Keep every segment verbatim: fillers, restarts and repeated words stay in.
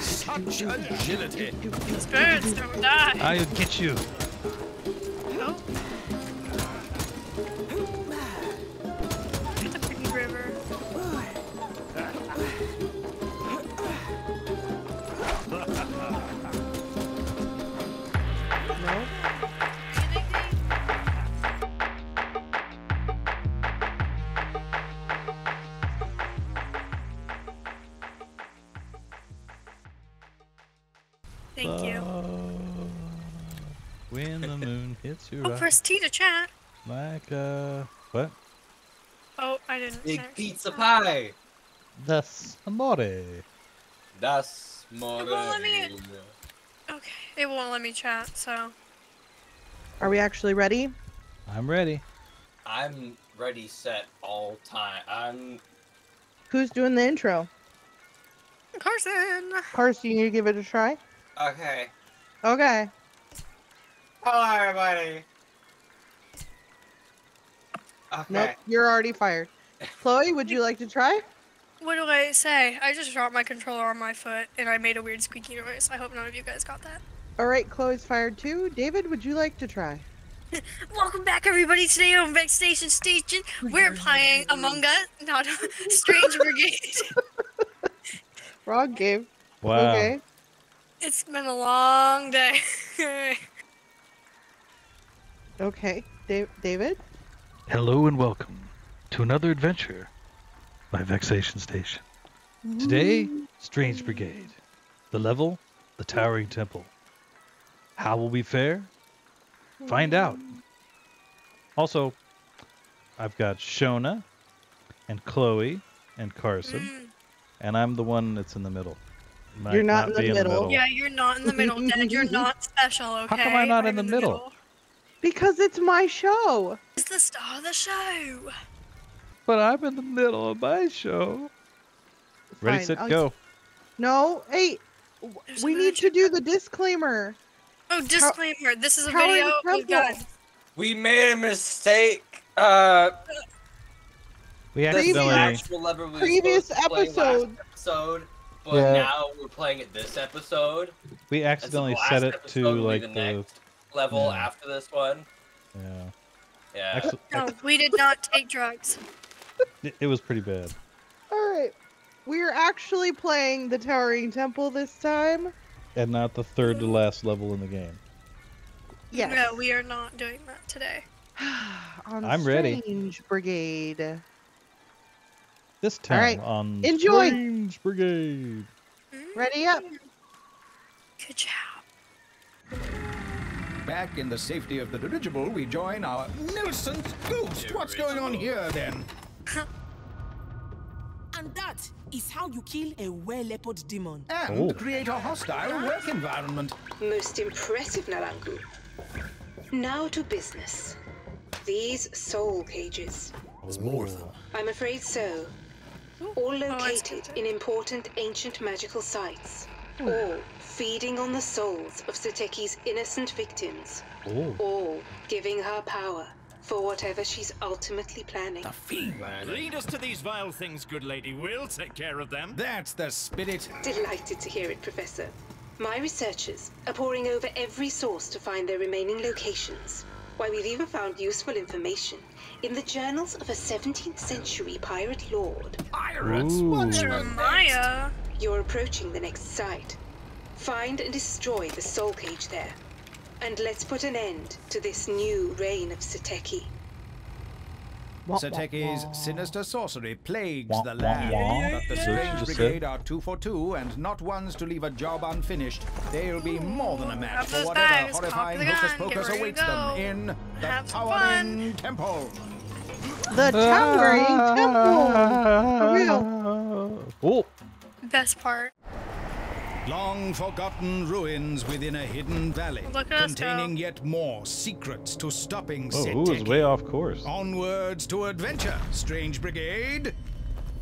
Such agility. These birds don't die. I'll get you. Who? It's a freaking river. No. Thank you. When the moon hits you. Oh, press T to chat. Like uh what? Oh, I didn't. Big pizza pie. Das amore. Das more. It won't let me. Okay, it won't let me chat. So. Are we actually ready? I'm ready. I'm ready, set, all time. I'm. Who's doing the intro? Carson. Carson, you need to give it a try. Okay. Okay. Hello, everybody. Okay. Nope, you're already fired. Chloe, would you like to try? What do I say? I just dropped my controller on my foot, and I made a weird squeaky noise. I hope none of you guys got that. All right, Chloe's fired too. David, would you like to try? Welcome back, everybody. Today on Vexation Station, we're playing Among Us, not Strange Brigade. Wrong game. Wow. Okay. It's been a long day. Okay, da David? Hello and welcome to another adventure by Vexation Station. Today, Strange Brigade. The level, the Towering Temple. How will we fare? Find out. Also, I've got Shona and Chloe and Carson, mm. and I'm the one that's in the middle. Might you're not, not in, the in the middle. Yeah, you're not in the middle, Dad. You're not special, okay? How come I'm not I'm in, the, in the, middle? the middle? Because it's my show. It's the star of the show. But I'm in the middle of my show. Fine. Ready, set, I'll go. No, hey, There's we need to do the disclaimer. Oh, disclaimer. This is a Towering video. Oh, God. We made a mistake. Uh, we had previous, previous episode. episode. But yeah. Now we're playing it this episode. We accidentally set it to like the, the next level yeah. after this one. Yeah. Yeah. Actu no, we did not take drugs. It, it was pretty bad. All right, we are actually playing the Towering Temple this time, and not the third to last level in the game. Yes. No, we are not doing that today. On I'm Strange ready. Strange Brigade. This time right. on Enjoy. Strange Brigade. Ready up. Good job. Back in the safety of the dirigible, we join our Nilsen's Ghost. What's going on here, then? And that is how you kill a were-leopard demon. And oh. create a hostile work environment. Most impressive, Narangu. Now to business. These soul cages. There's more of them. I'm afraid so. All located in important ancient magical sites. Ooh. All feeding on the souls of Seteki's innocent victims. Ooh. All giving her power for whatever she's ultimately planning. The fiend. Lead us to these vile things, good lady. We'll take care of them. That's the spirit. Delighted to hear it, Professor. My researchers are poring over every source to find their remaining locations. Why, we've even found useful information in the journals of a seventeenth century pirate lord. Pirates? What's your Maya? You're approaching the next site. Find and destroy the soul cage there. And let's put an end to this new reign of Seteki. Seteki's sinister sorcery plagues the land, but the Strange Brigade are two for two and not ones to leave a job unfinished. They'll be more than a match for whatever horrifying hocus-pocus awaits them in the Towering Temple. The Towering Temple! For real. Oh. Best part. Long forgotten ruins within a hidden valley, containing yet more secrets to stopping Seteki. Oh, who's way off course? Onwards to adventure, Strange Brigade.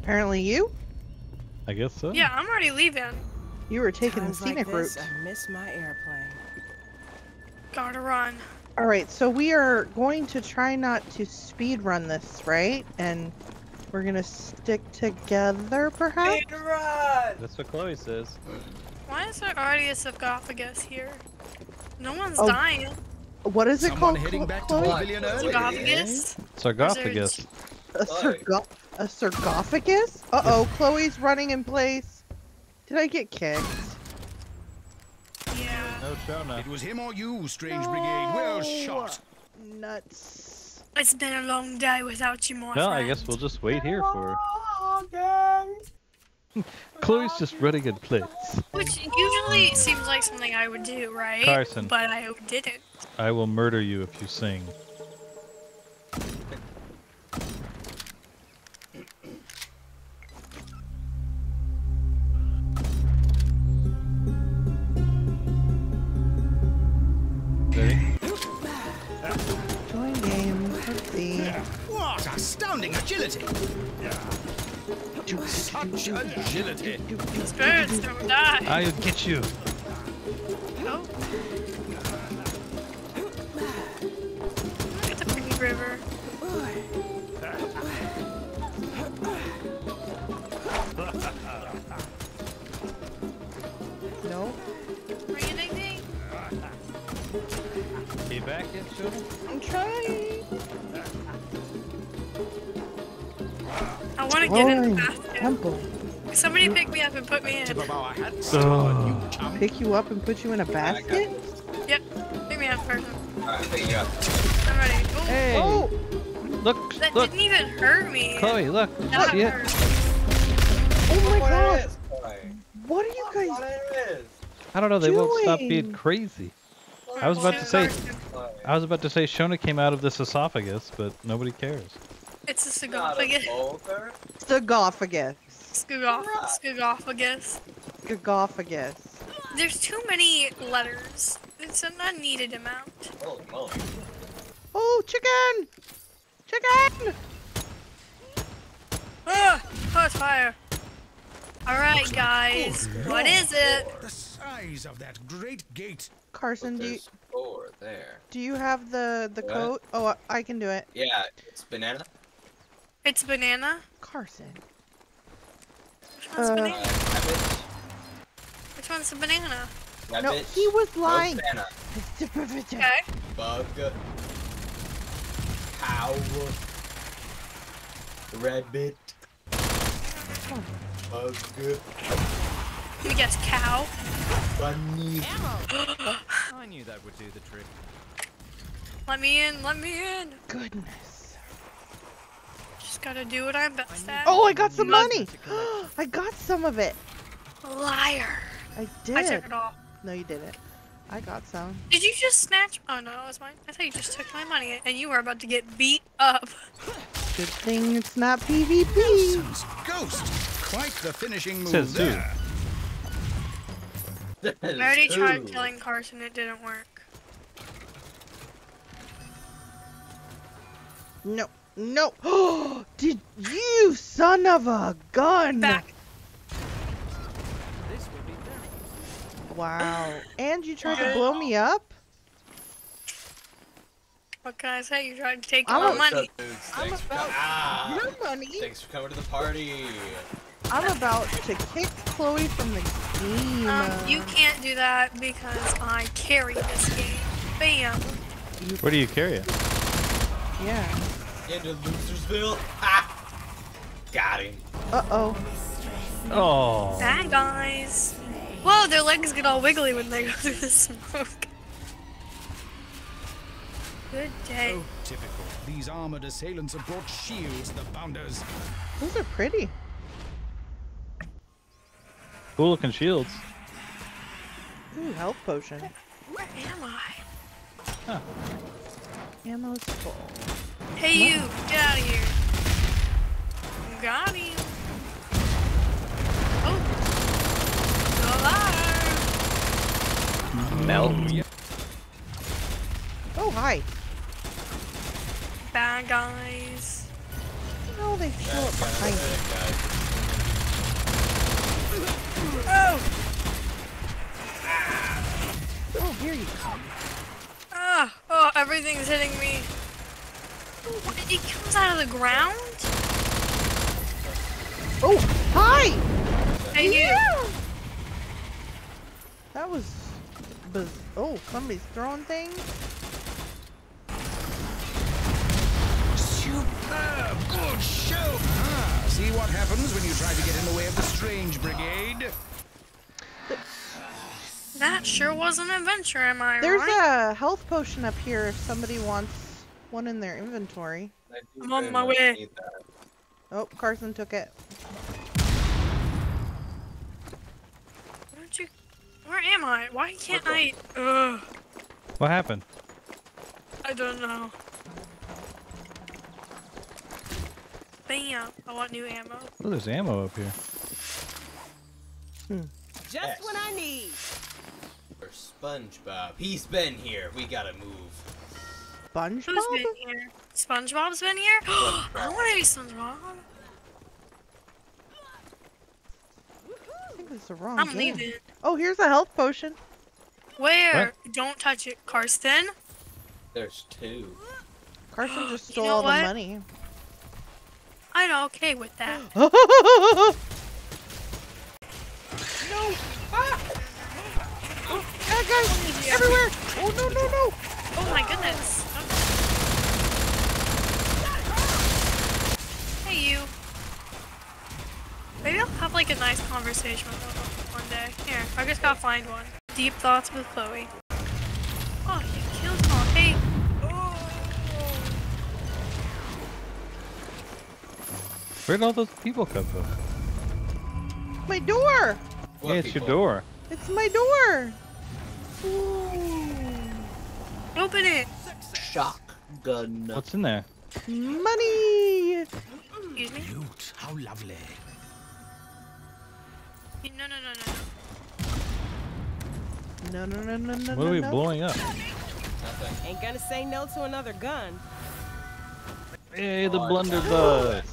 Apparently you. I guess so. Yeah, I'm already leaving. You were taking Times the scenic like this, route. I missed my airplane. Gotta run. All right, so we are going to try not to speed run this, right? And We're gonna stick together, perhaps? Run. That's what Chloe says. Why is there already a sarcophagus here? No one's oh. dying. What is it Someone called? Cl back Chloe? To sarcophagus? Yeah. Sarcophagus. A, sarco a sarcophagus? Uh-oh, Chloe's running in place. Did I get kicked? Yeah. No, sure not. It was him or you, Strange Brigade. Well shot. Nuts. It's been a long day without you, my no, friend. I guess we'll just wait here for her. Chloe's just running in place. Which usually seems like something I would do, right? Carson. But I didn't. I will murder you if you sing. Astounding agility! Yeah. Such agility! These birds don't die! I'll get you! Oh. Look at the pretty river. No. Bring it, ding ding! Stay back, Angel. I'm trying! I want to get in the bathroom. Temple. Somebody pick me up and put me in. Uh, pick you up and put you in a basket? Yep. Pick me up first. Alright, pick you up. I'm ready. Ooh. Hey! Oh. Look! That look. didn't even hurt me. Chloe, look! That look. Hurt. Oh my god! What are you guys doing? I don't know. They won't stop being crazy. I was about to say. I was about to say Shona came out of the esophagus, but nobody cares. It's a sarcophagus. Sarcophagus. Sarcophagus. Sarcophagus. There's too many letters. It's an unneeded amount. Oh, oh. Oh, chicken! Chicken! Ah! Oh, it's fire. Alright, guys. What is it? The size of that great gate. Carson, do you... Door there. Do you have the, the coat? Oh, I can do it. Yeah, it's banana. It's banana? Carson. Which one's uh, banana? Rabbit. Which one's the banana? Rabbit. No, he was lying. Okay. Bug. Cow. Rabbit. Oh. Bug. You guess cow? Bunny. Ammo. I knew that would do the trick. Let me in, let me in. Goodness. Gotta do what I'm best at. Oh, I got some money! I got some of it! Liar! I did. I took it all. No, you didn't. I got some. Did you just snatch? Oh no, it was mine. I thought you just took my money and you were about to get beat up. Good thing it's not PvP. Nilsen's Ghost! Quite the finishing move. Says there. Dude. I already tried killing Carson, it didn't work. Nope. No! Oh, did you, son of a gun? Back. This would be better. Wow! And you tried wow. to blow me up? What can I say? You tried to take I'm my money. Up, I'm about ah, your money. Thanks for coming to the party. I'm about to kick Chloe from the game. Um, you can't do that because I carry this game. Bam. Where do you carry it? Yeah. Into Loosersville. Ah! Got him. Uh-oh. Oh. Bad guys. Whoa, their legs get all wiggly when they go through the smoke. Good day. So typical. These armored assailants have brought shields to the bounders. Those are pretty. Cool looking shields. Ooh, health potion. Where am I? Huh. Ammo's full. Hey you, get out of here. Got him. Oh. Alive. Melt. Oh, hi. Bad guys. No, they show up behind me. Oh. Ah. Oh, here you come. Ah, oh, everything's hitting me. It comes out of the ground? Oh, hi! Hey, yeah. You! That was... Biz oh, somebody's throwing things? Superb! Good show! Ah, see what happens when you try to get in the way of the Strange Brigade? That sure was an adventure, am I right? There's a health potion up here if somebody wants one in their inventory. I'm on my way. Oh, Carson took it. Where'd you... Where am I? Why can't I... Ugh. What happened? I don't know. Bam! I want new ammo. Oh, there's ammo up here. Hmm. Just yes. What I need! Or SpongeBob. He's been here. We gotta move. SpongeBob? Who's been here? SpongeBob's been here? SpongeBob. I wanna be SpongeBob. I think it's the wrong I'm game. Leaving. Oh, here's a health potion. Where? What? Don't touch it, Carson. There's two. Carson just stole you know all what? the money. I'm okay with that. No! Ah! Oh, bad guys! Everywhere! Oh no no no! Oh my goodness! Okay. Hey you! Maybe I'll have like a nice conversation with them one day. Here, I just gotta find one. Deep thoughts with Chloe. Oh, you killed him all. Hey! Oh! Where'd all those people come from? My door! What yeah, it's people? your door. It's my door! Ooh. Open it! Shotgun. What's in there? Money! Excuse me? Loot, how lovely. No, no, no, no, no. No, no, no, no, no, What are we no? blowing up? Nothing. Ain't gonna say no to another gun. Hey, the oh, blunderbuss!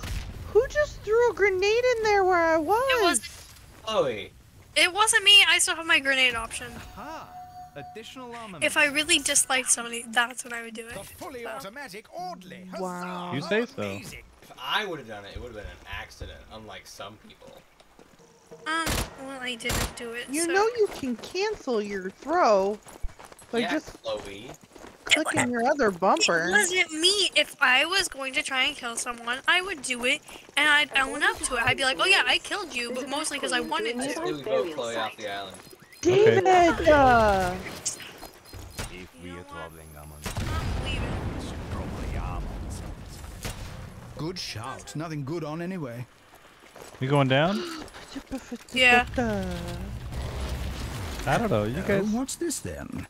Who just threw a grenade in there where I was? It was Chloe. It wasn't me. I still have my grenade option. Aha. Additional armament. If I really disliked somebody, that's when I would do it. The fully so. automatic Audley. Wow. You say so. Amazing. If I would have done it, it would have been an accident, unlike some people. Um, well, I didn't do it. You so. know you can cancel your throw by yeah, just Chloe. clicking your other bumper. It wasn't me. If I was going to try and kill someone, I would do it, and I'd own up to it. I'd be like, oh yeah, I killed you, but mostly because I wanted to. I would vote Chloe off the island. David! Okay. Uh... If we are traveling, I'm leaving. Good shout. Nothing good on anyway. You going down? Yeah. I don't know. You guys... What's this then?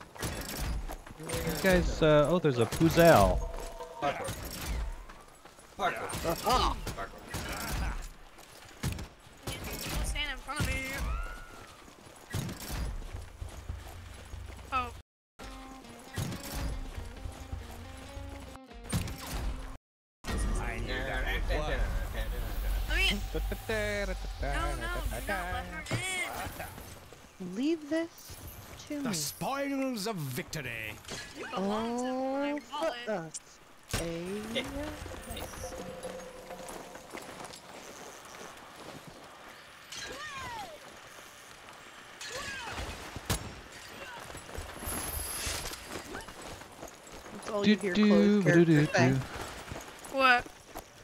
You guys, uh, oh, there's a Puzzle. Parkour. Parkour. Parkour. Parkour. Don't stand in front of me. Oh. I need that one. Let me in. No, no, do not let her in. Leave this. The spoils of victory. You belong oh, to my wallet. That's all you hear closed characters say. What?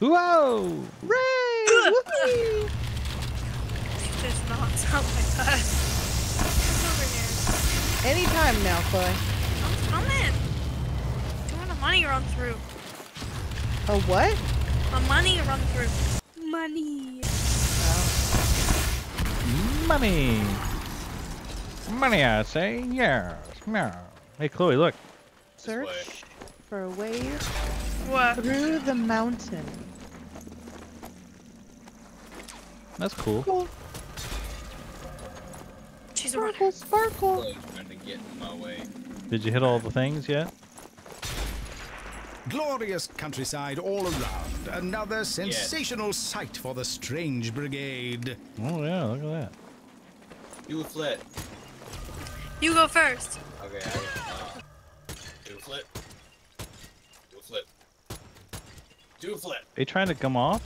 Whoa! Hooray! Whoopee! It does not sound like that. Anytime now, Chloe. I'm coming. Do you want a money run through? A what? A money run through. Money. Oh. Money. Money, I say. Yes. No. Hey, Chloe, look. Search for a way what? through the mountain. That's cool. cool. She's a sparkle, sparkle. Trying to get in my way. Did you hit all the things yet? Glorious countryside all around. Another sensational yes. sight for the Strange Brigade. Oh yeah, look at that. You flit. You go first. Okay, I go. Uh, do a flip. Do a flip. Do a flip. Are you trying to come off?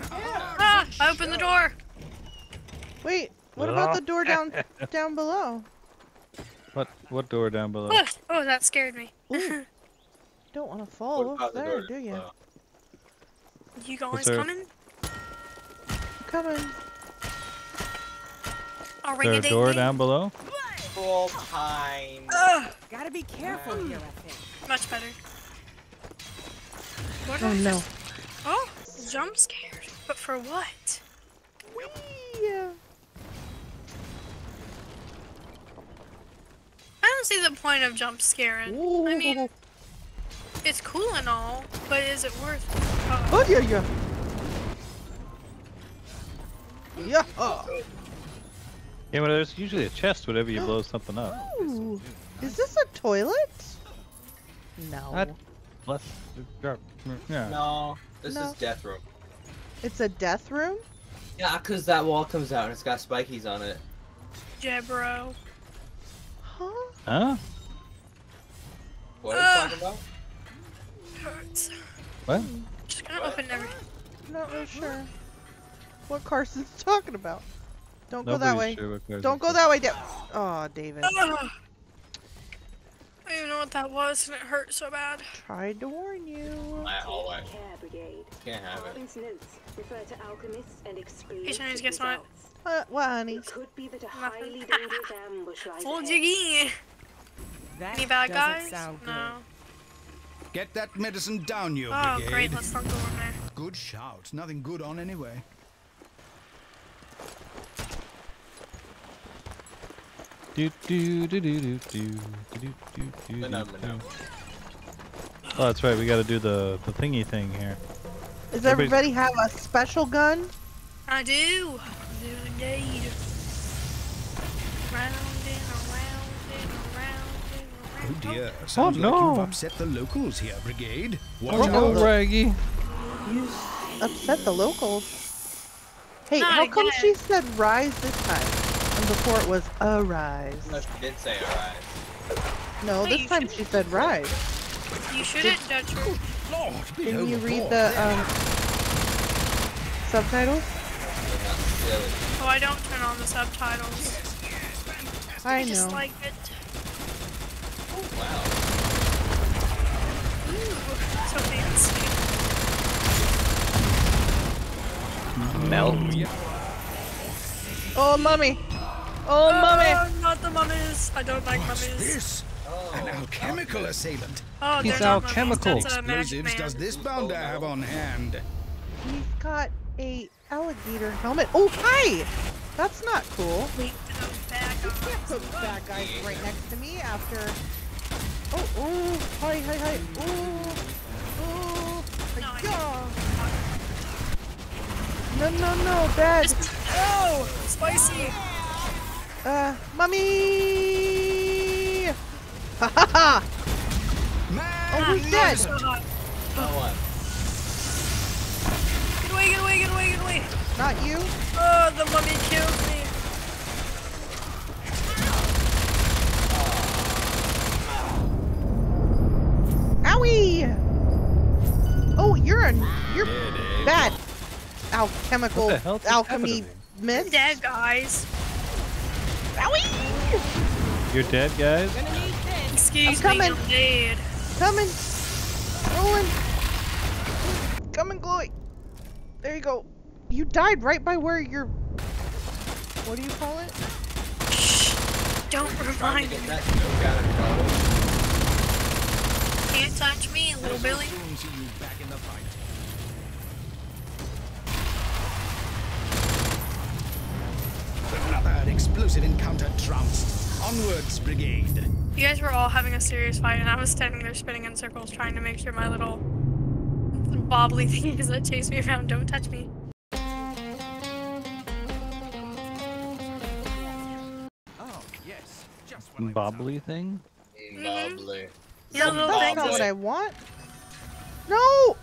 Yeah. Ah! Ah! I opened the door! Wait, what about the door down down below? What what door down below? Oh, oh that scared me. Ooh. Don't want to fall over the there, do you? Wow. You guys coming? I'm coming. I'll ring Is there a door thing? down below? Full time. Ugh. Gotta be careful wow. here, I think. Much better. What oh no. Oh, jump scared. But for what? Whee! I don't see the point of jump scaring. Ooh. I mean, it's cool and all, but is it worth it? Uh-oh. Oh, yeah, yeah. Yeah. Oh. Yeah, well, there's usually a chest whenever you blow something up. Ooh. Is this a toilet? No. Not, yeah. No, this no. is death room. It's a death room? Yeah, because that wall comes out and it's got spikies on it. Yeah, bro. Huh? Huh? What are you uh, talking about? Hurts. What? I'm just gonna what? open everything. I'm not really sure what Carson's talking about. Don't Nobody's go that way. Sure Don't go that way, David. Oh, David. Uh, I don't even know what that was, and it hurt so bad. Tried to warn you. My whole life. Can't have it. Hey, Shanice, guess what? Uh, what, honey? Could be that a highly dangerous ambush lies ahead. Full jiggy. Any bad guys? No. Get that medicine down, you oh, brigade. Oh, great. Let's not go in there. Good shout. Nothing good on anyway. Do do do do do do do do do. Oh, that's right. We got to do the the thingy thing here. Does everybody have a special gun? I do. I do indeed. Round and around and around and around. Oh dear! Sounds oh, no. like you've upset the locals here, Brigade. Watch out, Raggy. You upset the locals. Hey, Not how again. come she said rise this time? Before it was arise. No, she did say arise. No, this time she said rise. You shouldn't judge her. Lord, Didn't you read the um, subtitles? Oh, I don't turn on the subtitles. I know. I just like it. Oh, wow. Ooh, so fancy. Melt. Oh, mummy. Oh, oh, mummy! Not the mummies! I don't like What's mummies. This? Oh, an alchemical assailant. Oh, He's alchemical. Explosives does this bounder have on hand? He's got a alligator helmet. Oh, hi! That's not cool. Wait, those bad guys. You can't put bad guys right next to me after. Oh, oh, hi, hi, hi. Oh, oh, hi, yeah. No, no, no, bad. Oh, spicy. Uh, mummy! Ha ha ha! Oh, he's dead! So oh, what? Get away, get away, get away, get away! Not you? Oh, the mummy killed me! Owie! Oh, you're a you're yeah, bad alchemical alchemy mist. Dead guys. Owie! You're dead, guys. Excuse I'm coming. me, I'm dead. Coming. Rolling. Coming, Chloe. There you go. You died right by where your. What do you call it? Shh. Don't remind me. Can't touch me, little Billy. Another explosive encounter trounced. Onwards, Brigade. You guys were all having a serious fight, and I was standing there spinning in circles trying to make sure my little bobbly things that chase me around don't touch me. Oh, yes. Just what bobbly thing? Mm-hmm. Bobbly. Yeah, little bobbly. That's not what I want. No!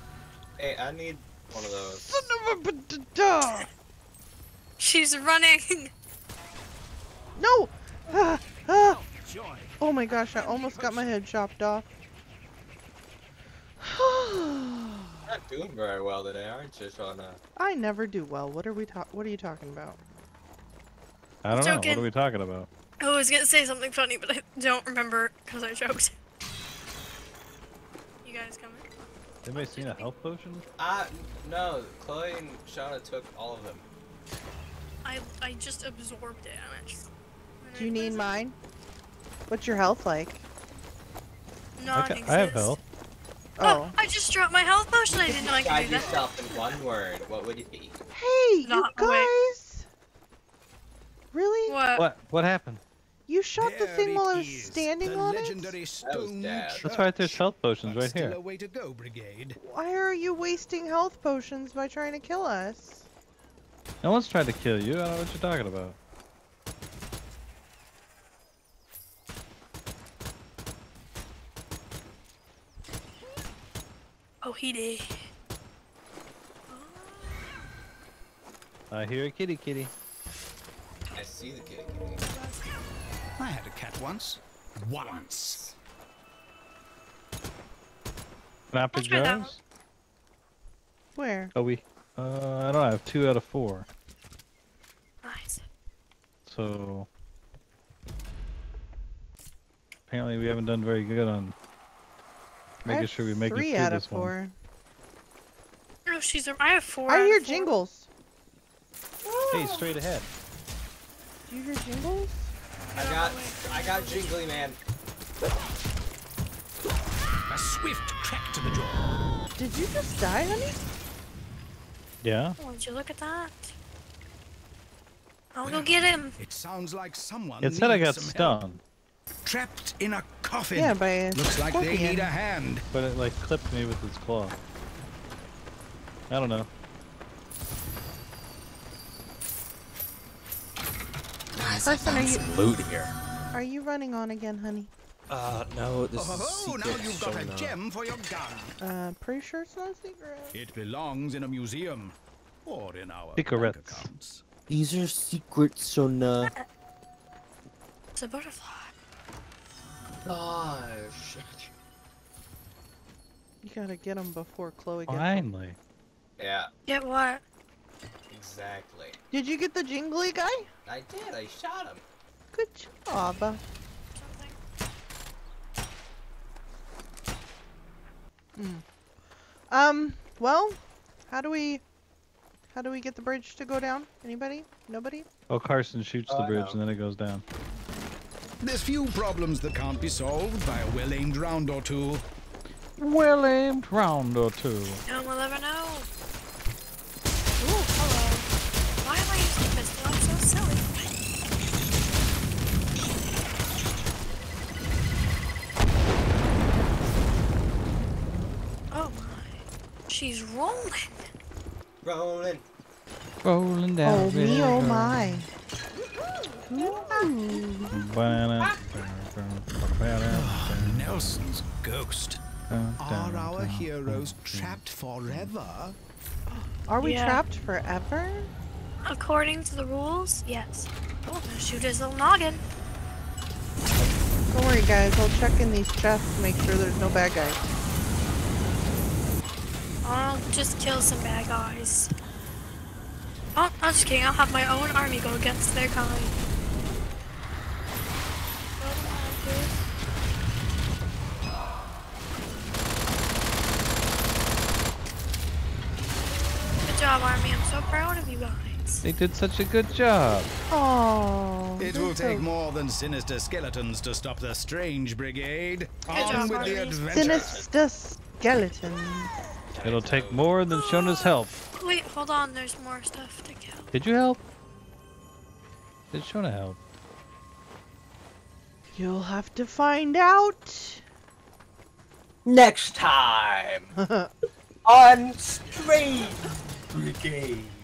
Hey, I need one of those. Son of a bitch. She's running. No! Ah, ah. Oh my gosh, I almost got my head chopped off. You're not doing very well today, aren't you, Shauna? I never do well. What are we talk? What are you talking about? I don't know. What are we talking about? I was gonna say something funny, but I don't remember because I joked. You guys coming? Anybody seen a health potion? Ah, uh, no. Chloe and Shauna took all of them. I I just absorbed it. I'm just, do you need mine? What's your health like? No, okay, I have health. Oh. oh, I just dropped my health potion. I didn't know I could do that. Describe yourself in one word. What would it be? Hey, Not you guys! Wait. Really? What? What? What happened? You shot there the thing while I was standing on it? That That's right, there's health potions right here. A way to go, Brigade. Why are you wasting health potions by trying to kill us? No one's trying to kill you. I don't know what you're talking about. Oh, he did. I hear a kitty kitty. I see the kitty kitty. I had a cat once. Once. Nappy Jones? Where? Oh, we. Uh, I don't know. I have two out of four. Nice. So. Apparently, we haven't done very good on. Making sure we make it through out of this four. One. Oh, she's. A, I have four. I hear four. Jingles. Hey, straight ahead. Do you hear jingles? I no, got, wait. I got jingly man. A swift crack to the jaw. Did you just die, honey? Yeah. Oh, did you look at that? I'll well, go get him. It sounds like someone. It said I got stunned. Trapped in a coffin. Yeah, but looks like they need a hand. But it like clipped me with its claw. I don't know. Carson, are you loot here? Are you running on again, honey? Uh, no. This oh, is oh, now you've got a gem for your gun. Uh, pretty sure it's not a secret. It belongs in a museum or in our bank accounts. These are secrets, Shona. It's a butterfly. Oh, shit. You gotta get him before Chloe gets him. Finally. Yeah. Get what? Exactly. Did you get the jingly guy? I did, I shot him. Good job. Mm. Um, well, how do we... How do we get the bridge to go down? Anybody? Nobody? Oh, Carson shoots oh, the bridge and then it goes down. There's few problems that can't be solved by a well-aimed round or two. Well-aimed round or two. No, we'll never know. Ooh, hello. Why am I using a pistol? I'm so silly. Oh my. She's rolling. Rolling. Rolling down. Oh me, oh my. Nilsen's Ghost. Are our heroes trapped forever? Are we yeah. trapped forever? According to the rules, yes. Oh, shoot his little noggin. Don't worry, guys. I'll check in these chests to make sure there's no bad guys. I'll just kill some bad guys. Oh, I'm just kidding. I'll have my own army go against their kind. Good job, army. I'm so proud of you guys. They did such a good job. Oh. It will so... take more than sinister skeletons to stop the Strange Brigade. Good On job, with army. The adventure. Sinister skeletons. It'll take more than Shona's help. Wait, hold on. There's more stuff to kill. Did you help? Did Shona help? You'll have to find out next time on Strange Brigade.